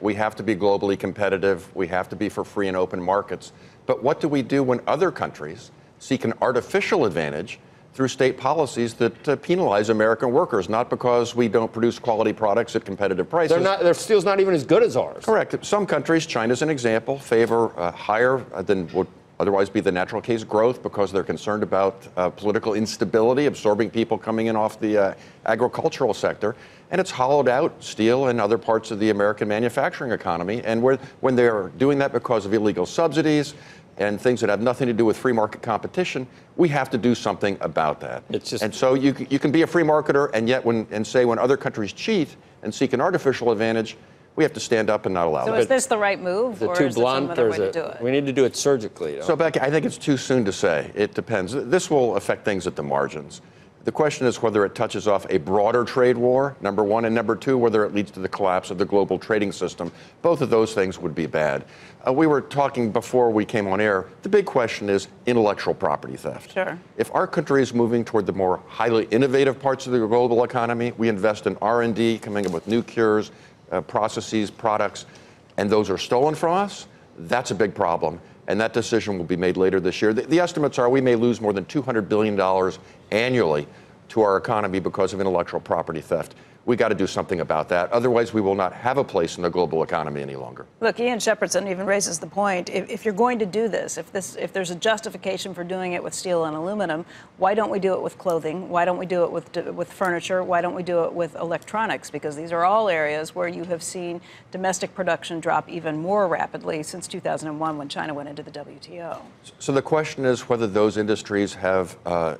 We have to be globally competitive. We have to be for free and open markets. But what do we do when other countries seek an artificial advantage through state policies that penalize American workers, not because we don't produce quality products at competitive prices. Their steel's not even as good as ours. Correct. Some countries, China's an example, favor higher than would otherwise be the natural case growth because they're concerned about political instability, absorbing people coming in off the agricultural sector. And it's hollowed out steel and other parts of the American manufacturing economy. And when they're doing that because of illegal subsidies, and things that have nothing to do with free market competition, we have to do something about that. It's just, and so you can be a free marketer, and yet when other countries cheat and seek an artificial advantage, we have to stand up and not allow it. So is this the right move, or is there some other way to do it? We need to do it surgically. So, Becky, I think it's too soon to say. It depends. This will affect things at the margins. The question is whether it touches off a broader trade war, number one, and number two, whether it leads to the collapse of the global trading system. Both of those things would be bad. We were talking before we came on air. The big question is intellectual property theft. Sure. If our country is moving toward the more highly innovative parts of the global economy, we invest in R&D, coming up with new cures, processes, products, and those are stolen from us, that's a big problem. And that decision will be made later this year. The estimates are we may lose more than $200 billion annually to our economy because of intellectual property theft. We got to do something about that. Otherwise, we will not have a place in the global economy any longer. Look, Ian Shepherdson even raises the point. If you're going to do this, if there's a justification for doing it with steel and aluminum, why don't we do it with clothing? Why don't we do it with furniture? Why don't we do it with electronics? Because these are all areas where you have seen domestic production drop even more rapidly since 2001 when China went into the WTO. So the question is whether those industries have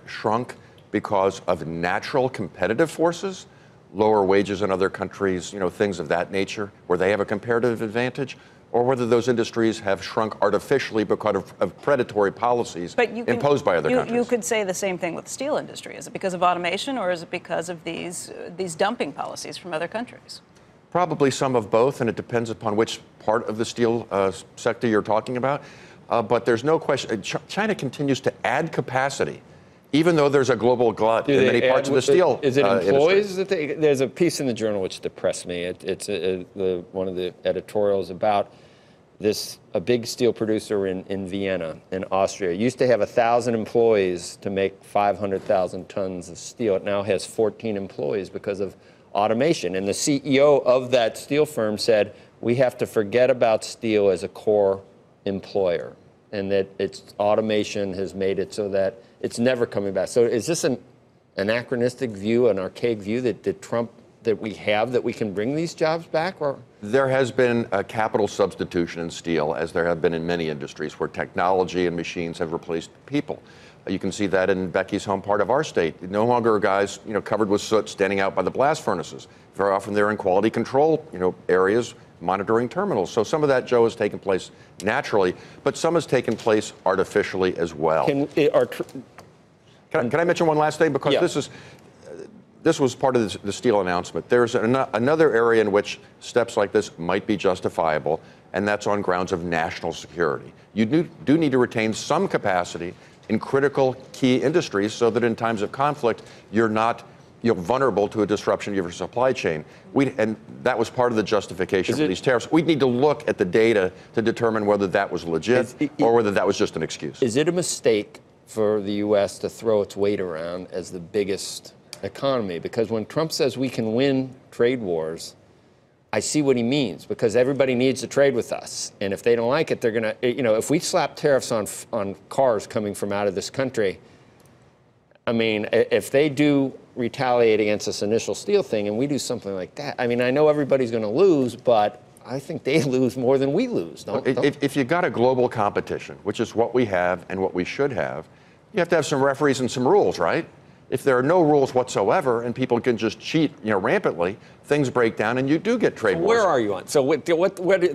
shrunk because of natural competitive forces, lower wages in other countries, things of that nature, where they have a comparative advantage, or whether those industries have shrunk artificially because of predatory policies imposed by other countries. You could say the same thing with the steel industry. Is it because of automation, or is it because of these dumping policies from other countries? Probably some of both, and it depends upon which part of the steel sector you're talking about. But there's no question, China continues to add capacity, even though there's a global glut in many parts of the steel industry. Is it employees that there's a piece in the journal which depressed me. It's one of the editorials about this, a big steel producer in Vienna, in Austria. It used to have 1,000 employees to make 500,000 tons of steel. It now has 14 employees because of automation. And the CEO of that steel firm said, we have to forget about steel as a core employer, and that its automation has made it so that it's never coming back. So is this an anachronistic view, an archaic view that we have, that we can bring these jobs back? Or there has been a capital substitution in steel, as there have been in many industries, where technology and machines have replaced people. You can see that in Becky's home part of our state. No longer are guys, covered with soot standing out by the blast furnaces. Very often they're in quality control, areas, monitoring terminals. So some of that, Joe, has taken place naturally, but some has taken place artificially as well. Can I mention one last thing? Because this was part of the steel announcement. There's another area in which steps like this might be justifiable, and that's on grounds of national security. You do need to retain some capacity in critical key industries so that in times of conflict, you're not vulnerable to a disruption of your supply chain. And that was part of the justification for these tariffs. We'd need to look at the data to determine whether that was legit or whether that was just an excuse. Is it a mistake for the U.S. to throw its weight around as the biggest economy? Because when Trump says we can win trade wars, I see what he means, because everybody needs to trade with us. And if they don't like it, they're going to, if we slap tariffs on cars coming from out of this country, I mean, if they do retaliate against this initial steel thing and we do something like that, I mean, I know everybody's going to lose, but I think they lose more than we lose. If you've got a global competition, which is what we have and what we should have, you have to have some referees and some rules, right? If there are no rules whatsoever and people can just cheat, rampantly, things break down and you do get trade wars. Where are you on? So,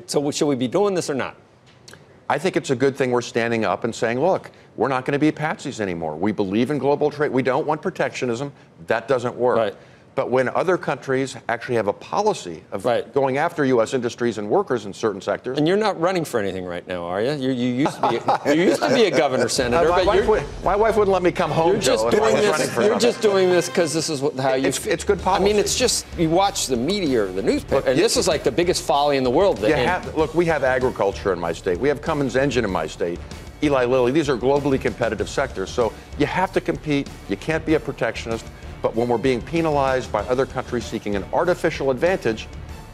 so should we be doing this or not? I think it's a good thing we're standing up and saying, look, we're not going to be patsies anymore. We believe in global trade. We don't want protectionism. That doesn't work. Right. But when other countries actually have a policy of going after U.S. industries and workers in certain sectors. And you're not running for anything right now, are you? You used to be a governor, senator. My wife wouldn't let me come home. You're just doing this because this is how you. It's good policy. I mean, it's just you watch the media, the newspaper, and this is like the biggest folly in the world. Look, we have agriculture in my state. We have Cummins Engine in my state. Eli Lilly. These are globally competitive sectors, so you have to compete. You can't be a protectionist. But when we're being penalized by other countries seeking an artificial advantage,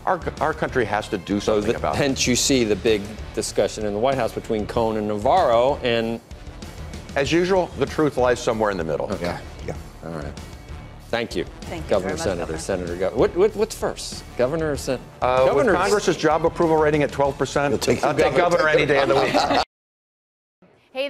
our country has to do something about it. Hence, you see the big discussion in the White House between Cohn and Navarro, and as usual, the truth lies somewhere in the middle. Okay. Yeah. All right. Thank you. Thank you. Governor, Senator, Senator. What's first? Governor or Senator? With Congress's job approval rating at 12%, I'll take governor any day of the week. Hey